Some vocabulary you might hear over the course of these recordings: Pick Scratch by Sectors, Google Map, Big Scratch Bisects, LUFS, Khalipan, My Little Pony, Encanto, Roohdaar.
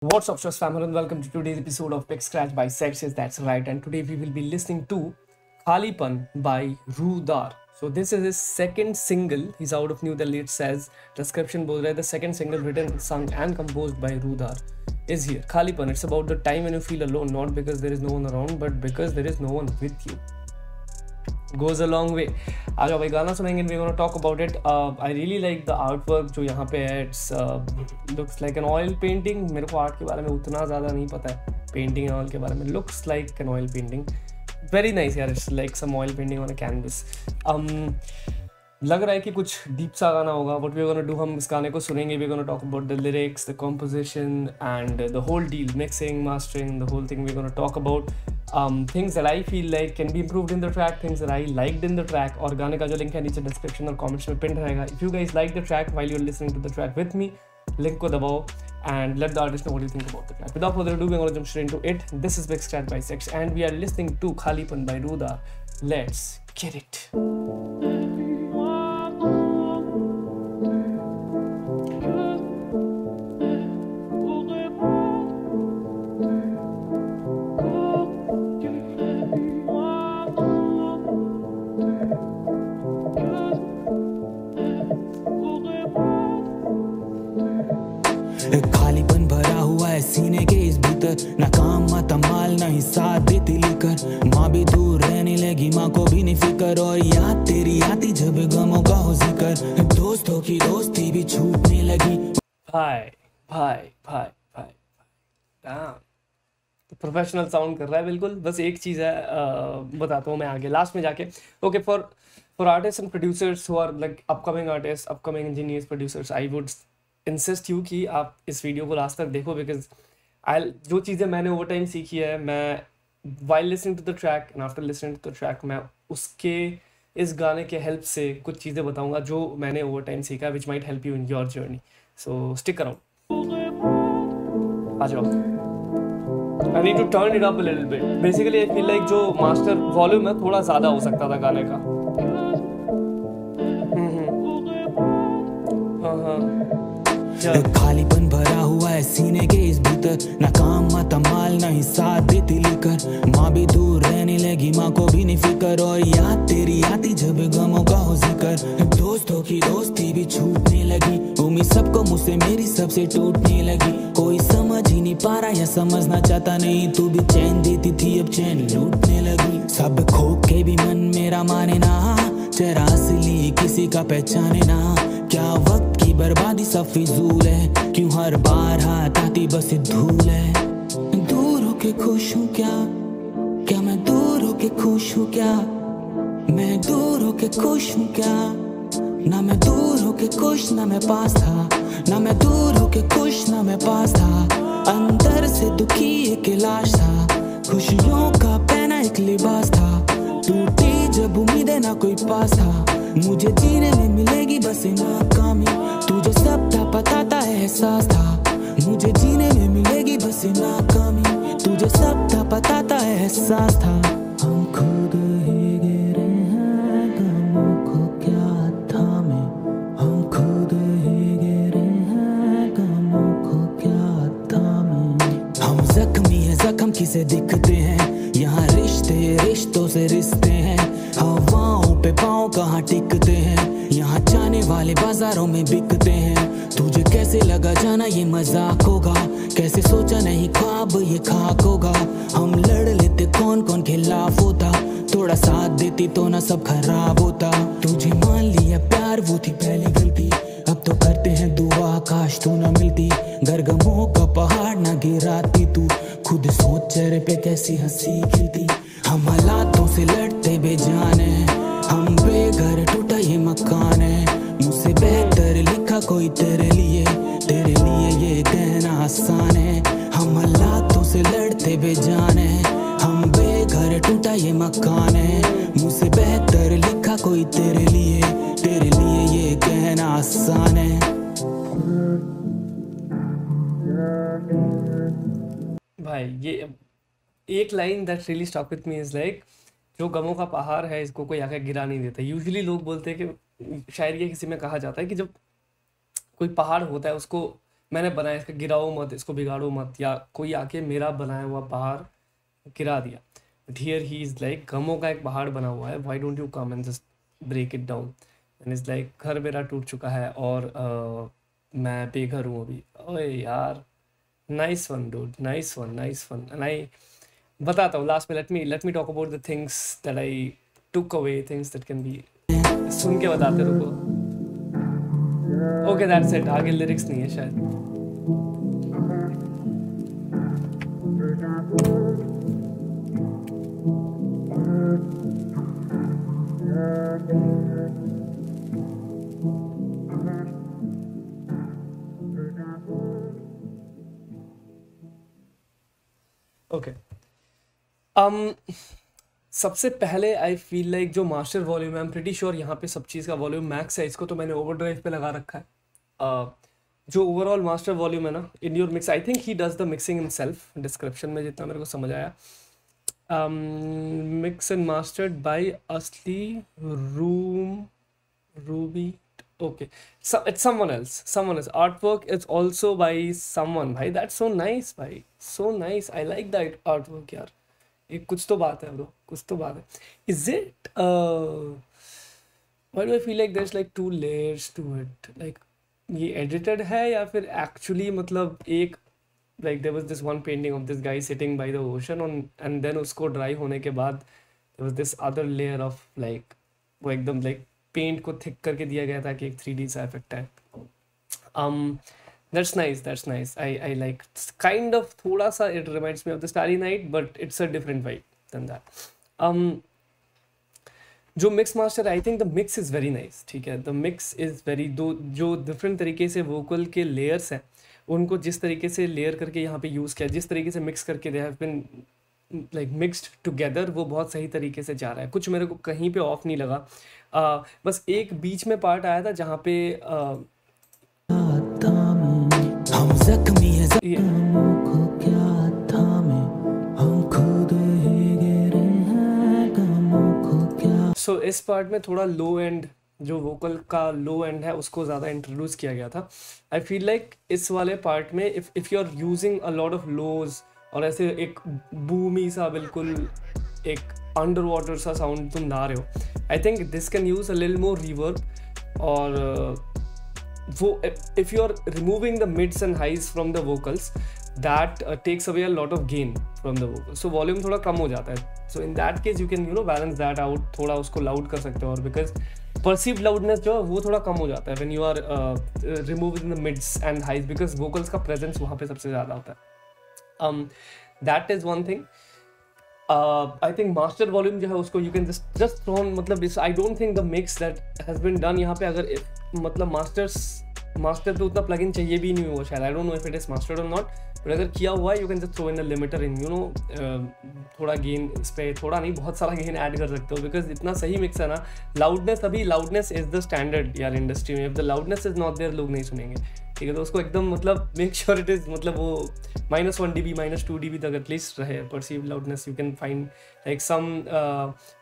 What's up, Shos family, and welcome to today's episode of Pick Scratch by Sectors. That's right, and today we will be listening to Khalipan by Roohdaar. So this is his second single. He's out of New Delhi. It says description बोल रहा है the second single written, sung and composed by Roohdaar is here. Khalipan. It's about the time when you feel alone, not because there is no one around, but because there is no one with you. Goes a long way. आज आप गाना सुनेंगे and we're gonna talk about it. I really like the artwork जो यहाँ पे है. It's looks like an oil painting. मेरे को आर्ट के बारे में उतना ज़्यादा नहीं पता है. Painting and all के बारे में. Looks like an oil painting. Very nice यार. It's like some oil painting on a canvas. लग रहा है कि कुछ डीप सा गाना होगा. What we're gonna do, हम इस गाने को सुनेंगे. We're gonna talk about the lyrics, the composition and the whole deal, mixing, mastering, the whole thing. We're gonna talk about things that I feel like can be improved in the track, things that I liked in the track. और गाने का जो link है नीचे description और comments में pin रहेगा. If you guys like the track while you're listening to the track with me, link को दबाओ and let the artist know what you think about the track. Without further ado, we're going to jump straight into it. This is Big Scratch by Sectors and we are listening to Khalipan by Roohdaar. Let's get it. खालीपन भरा हुआ है सीने के इस भीतर, ना काम मत अमाल ना ही साथ देती लेकर, माँ भी दूर रहने लगी माँ को भी नहीं फिकर, और याद तेरी आती जब गमों का हो जिक्र, दोस्तों की दोस्ती भी छूटने लगी. भाई भाई भाई भाई भाई प्रोफेशनल साउंड कर रहा है बिल्कुल. बस एक चीज़ है, बताता हूँ मैं आगे लास्ट में जाके. Okay, for artist and producers who are like upcoming artist, upcoming engineers, producers, I would insist you कि आप इस वीडियो को लास्ट तक देखो, बिकॉज आई जो चीज़ें मैंने ओवर टाइम सीखी है, मैं while listening to the track and after listening to the track, मैं उसके इस गाने के हेल्प से कुछ चीज़ें बताऊँगा जो मैंने ओवर टाइम सीखा, which might help you in your journey. So stick around. आ जाओ. I need to turn it up a little bit. Basically, I feel like जो मास्टर वॉल्यूम है थोड़ा ज़्यादा हो सकता था गाने का. खालीपन भरा हुआ है सीने के इस भीतर, ना काम मत अमाल ना ही साथ देती लेकर, माँ भी दूर रहने लगी माँ को भी नहीं फिकर, और याद तेरी आती जब गमों का हो जिक्र, दोस्तों की दोस्ती भी छूटने लगी, उम्मीद सबको मुझसे मेरी सबसे टूटने लगी, कोई समझ ही नहीं पा रहा या समझना चाहता नहीं, तू भी चैन देती थी अब चैन लूटने लगी, सब खो के भी मन मेरा माने ना, जरा इसलिए किसी का पहचाने ना, क्या वक्त बर्बादी सब फिजूल है, क्यों हर बार हाथ आती बस धूल है, दूर होके खुश हूँ क्या, क्या मैं दूर होके खुश हूँ क्या, मैं दूर होके खुश हूँ क्या, ना मैं दूर होके खुश ना मैं पास था, ना मैं दूर होके खुश ना मैं पास था, अंदर से दुखी एक लाश था, खुशियों का पहना एक लिबास था, टूटी जब उम्मीदें ना कोई पास था, मुझे जीने में मिलेगी बस नाकामी, तुझे सब था पता था एहसास था, मुझे जीने में मिलेगी बस नाकामी, तुझे सब था पता था एहसास था, हम खो गए गिरे हैं गमों को क्या था मैं, हम खो गए गिरे हैं गमों को क्या था मैं, हम जख्मी है जख्म किसे दिखते हैं, यहाँ रिश्ते रिश्तों से रिश्ते हैं, हवाओं पे पाँव कहाँ टिकते हैं, यहाँ जाने वाले बाजारों में बिकते हैं, तुझे कैसे लगा जाना ये मजाक होगा, कैसे सोचा नहीं ख्वाब ये खाक होगा, हम लड़ लेते कौन कौन खिलाफ होता, थोड़ा साथ देती तो ना सब खराब होता, तुझे मान लिया प्यार वो थी पहली गलती, अब तो करते हैं दुआ काश तू ना मिलती, गरगमों का पहाड़ ना गिराती तू, खुद सोच चेहरे पे कैसी हंसी खिलती, हम हालातों से लड़ते बेजाने, हम बेघर टूटा ये मकान है, मुझसे बेहतर लिखा कोई तेरे लिए ये कहना आसान है, हम हालातों से लड़ते बेजाने, हम बेघर टूटा ये मकान है, मुझसे बेहतर लिखा कोई तेरे लिए ये कहना आसान है. भाई ये एक line that really stuck with me is like, जो गमों का पहाड़ है इसको कोई आकर गिरा नहीं देता. यूजुअली लोग बोलते हैं कि शायरी किसी में कहा जाता है कि जब कोई पहाड़ होता है उसको मैंने बनाया, इसका गिराओ मत, इसको बिगाड़ो मत, या कोई आके मेरा बनाया हुआ पहाड़ गिरा दिया। But here he is like गमों का एक पहाड़ बना हुआ है, why don't you come and just break it down. And is like घर मेरा टूट चुका है और मैं बेघर हूँ अभी। ओए यार, nice one dude, nice one, nice one. And I बताता हूँ लास्ट में, let me talk about the things that I took away, things that can be, सुन के बताते रुको। ओके दैट्स इट, आगे लिरिक्स नहीं है शायद। ओके सबसे पहले आई फील लाइक जो मास्टर वॉल्यूम है, आई एम प्रिटी श्योर यहाँ पे सब चीज़ का वॉल्यूम मैक्स है, इसको तो मैंने ओवरड्राइव पे लगा रखा है। जो ओवरऑल मास्टर वॉल्यूम है ना in your mix, I think he does the mixing in self, description में जितना मेरे को समझ आया। मिक्स एंड मास्टर्ड बाय असली room Ruby, okay it's someone else. Art work is also by someone. भाई दैट सो नाइस, भाई so nice, I like that art work यार। एक कुछ तो बात है ब्रो, कुछ तो बात है। Is it why do I feel like there is like two layers to it, like ये एडिटेड है या फिर एक्चुअली मतलब एक like there was this one painting of this guy sitting by the ocean on, and then उसको dry होने के बाद there was this other layer of like, वो एकदम लाइक पेंट को थिक करके दिया गया था कि एक 3D सा इफेक्ट है। That's nice, that's nice. I like kind of thoda sa, it reminds me of the Starry Night, but it's a different vibe than that. जो mix master, I think the mix is very nice, ठीक है। The mix is very, दो जो different तरीके से vocal के layers हैं उनको जिस तरीके से लेयर करके यहाँ पे यूज़ किया, जिस तरीके से मिक्स करके they have been like mixed together, वो बहुत सही तरीके से जा रहा है। कुछ मेरे को कहीं पे ऑफ नहीं लगा, बस एक बीच में पार्ट आया था जहाँ पे सो इस पार्ट में थोड़ा लो एंड, जो वोकल का लो एंड है उसको ज़्यादा इंट्रोड्यूस किया गया था। आई फील लाइक इस वाले पार्ट में if you are using a lot of lows और ऐसे एक बूमी सा बिल्कुल एक अंडर वाटर सा साउंड तुम ला रहे हो, I think this can use a little more reverb. और वो if you are removing the mids and highs from the vocals, that takes away a lot of gain from the vocals, so volume थोड़ा कम हो जाता है। So in that case you can you know balance that out, थोड़ा उसको loud कर सकते हो, और बिकॉज परसीव लाउडनेस जो है वो थोड़ा कम हो जाता है when you are removing the mids and highs, because vocals का प्रेजेंस वहाँ पे सबसे ज़्यादा होता है। That is one thing. I think master volume जो है उसको you can just throw on, मतलब I don't think the mix that has been done यहाँ पे, अगर मतलब मास्टर तो उतना प्लग इन चाहिए भी नहीं हुआ शायद, I don't know if it is mastered और नॉट, बट अगर किया हुआ है you can just throw in the limiter in, you know थोड़ा गेन इस पर, थोड़ा नहीं बहुत सारा गेन ऐड कर सकते हो, बिकॉज इतना सही मिक्स है ना। लाउडनेस, अभी लाउडनेस इज़ द स्टैंडर्ड यार इंडस्ट्री में, if the loudness is not there लोग नहीं सुनेंगे, ठीक है। तो उसको एकदम मतलब मेक श्योर इट इज़, मतलब वो -1 dB -2 dB तक एटलीस्ट रहे perceive loudness. You can find like some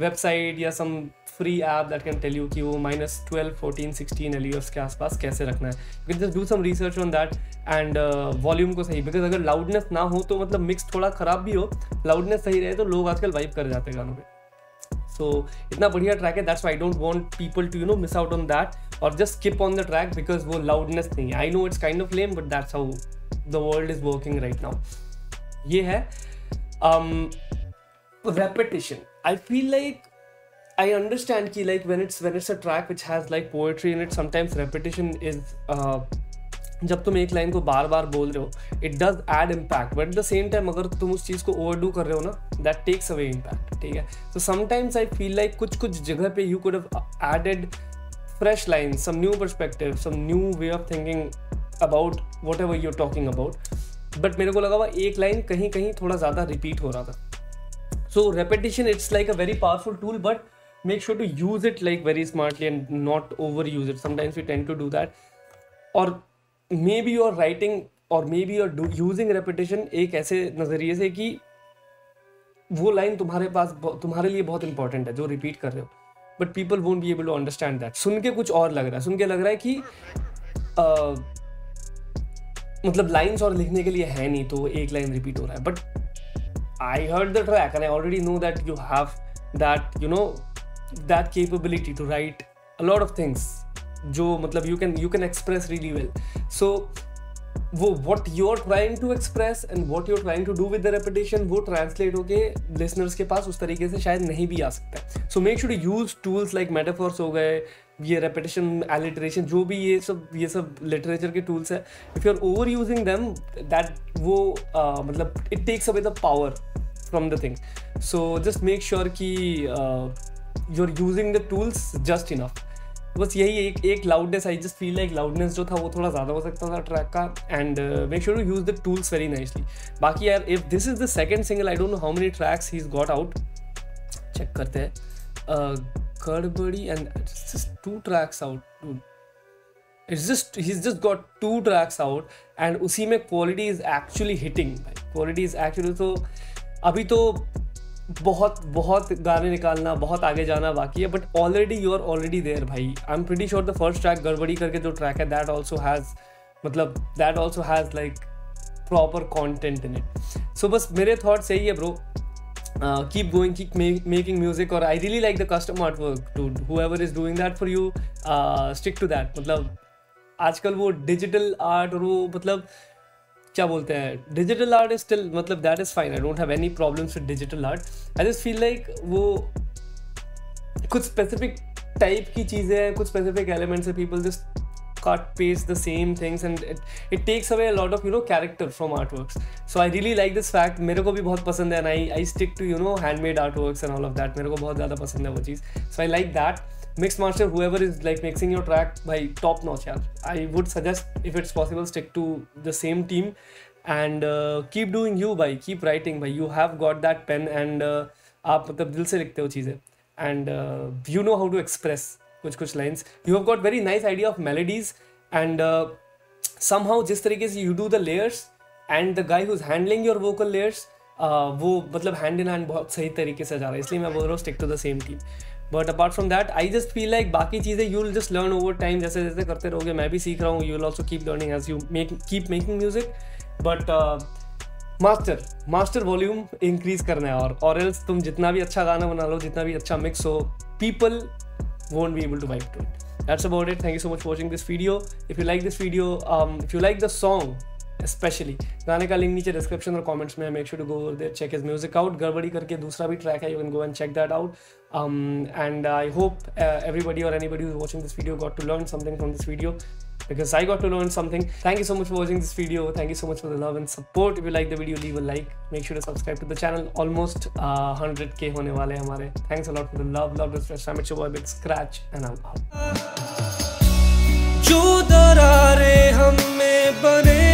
website या some free app that can tell you कि वो -12, 14, 16 LUFs के आसपास कैसे रखना है। You can just do some research on that and volume को सही, बिकॉज अगर लाउडनेस ना हो तो मतलब मिक्स थोड़ा ख़राब भी हो, लाउडनेस सही रहे तो लोग आजकल वाइब कर जाते हैं गानों पर। सो इतना बढ़िया ट्रैक है, that's why I don't want people to you know miss out on that और just skip on the track because वो लाउडनेस नहीं है। I know it's kind of lame but that's how the world is working right now. ये है repetition. I feel like I understand कि like when it's a track which has like poetry in it, sometimes repetition is, जब तुम एक line को बार बार बोल रहे हो it does add impact, but at the same time अगर तुम उस चीज़ को ओवरडू कर रहे हो ना, दैट टेक्स अवे इम्पैक्ट, ठीक है। तो समटाइम्स आई फील लाइक कुछ जगह पे you could have added fresh line, some new perspective, some new way of thinking about whatever you are talking about, but मेरे को लगा हुआ एक लाइन कहीं कहीं थोड़ा ज़्यादा रिपीट हो रहा था। So repetition it's like a very powerful tool, but make sure to use it like very smartly and not overuse it, sometimes we tend to do that. और मे बी यूर राइटिंग और maybe you're using repetition एक ऐसे नज़रिए से कि वो line तुम्हारे लिए बहुत इंपॉर्टेंट है जो रिपीट कर रहे हो, but people won't be able to understand that. सुन के कुछ और लग रहा है, सुन के लग रहा है कि मतलब लाइन्स और लिखने के लिए है नहीं, तो एक लाइन रिपीट हो रहा है। But I heard the track and I already know that you have that, you know, that capability to write a lot of things जो मतलब you can express really well. So वो what you are trying to express and what you are trying to do with the repetition, वो translate होकर listeners के पास उस तरीके से शायद नहीं भी आ सकता। So make sure to use tools like metaphors हो गए, ये रेपिटेशन, एलिटरेशन, जो भी ये सब लिटरेचर के टूल्स हैं। If you are over using them, that वो मतलब it takes away the power from the thing. So just make sure कि you are using the tools just enough. बस यही एक loudness, I just feel like loudness जो था वो थोड़ा ज़्यादा हो सकता था ट्रैक का, and make sure to use the tools very nicely. बाकी यार, if this is the second single, I don't know how many tracks he is got out, check करते हैं। गड़बड़ी and just two tracks out, it's just he is just got two tracks out and उसी में quality is actually hitting, quality is actually. तो अभी तो बहुत गाने निकालना, बहुत आगे जाना बाकी है, but already you are already there भाई। I am pretty sure the first track गड़बड़ी करके जो ट्रैक है, that also has like proper content in it. So बस मेरे थॉट्स यही है bro, keep going, keep making music, और I really like the custom art work to whoever is doing that for you, stick to that. मतलब आजकल वो digital art और वो मतलब क्या बोलते हैं, डिजिटल आर्ट इज स्टिल, मतलब that is fine, I don't have any problems with digital art. I just feel like वो कुछ स्पेसिफिक टाइप की चीज़ें हैं, कुछ स्पेसिफिक एलिमेंट्स हैं, people just cut paste the same things and it takes away a lot of, you know, character from art works. So I really like this fact, मेरे को भी बहुत पसंद है, and I stick to, you know, handmade art works and all of that, मेरे को बहुत ज़्यादा पसंद है वो चीज़। So I like that. Mix master, whoever is like mixing your track भाई, टॉप नॉच यार। I would suggest if it's possible stick to the same team and keep doing you भाई, कीप राइटिंग भाई, you have got that pen and आप मतलब दिल से लिखते हो चीज़ें and you know how to express कुछ lines. You have got very nice idea of melodies and somehow जिस तरीके से you do the layers and the guy who is handling your vocal layers, वो मतलब हैंड इन हैंड बहुत सही तरीके से जा रहा है, इसलिए मैं बोल रहा हूँ stick to the same team. But apart from that, I just feel like बाकी चीज़ें you will just learn over time, जैसे जैसे करते रहोगे, मैं भी सीख रहा हूँ, you will also keep learning as you keep making music. But master volume increase करना है, और एल्स तुम जितना भी अच्छा गाना बना लो, जितना भी अच्छा मिक्स हो, people won't be able to vibe to it. That's about it. Thank you so much for watching this video. If you like this video, if you like the song especially, गाने का link नीचे description और comments में, make sure to go over there, check his music out. गड़बड़ी करके दूसरा भी track है, you can go and check that out. And I hope everybody or anybody who's watching this video got to learn something from this video, because I got to learn something. Thank you so much for watching this video. Thank you so much for the love and support. If you like the video, leave a like. Make sure to subscribe to the channel. Almost 100k होने वाले हैं हमारे. Thanks a lot for the love, this fresh time. It's your boy Big Scratch and I'm out. जो दरारे हम में बने,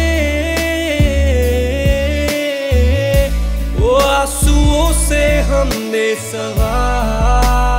वो आंसुओं से हमने सहा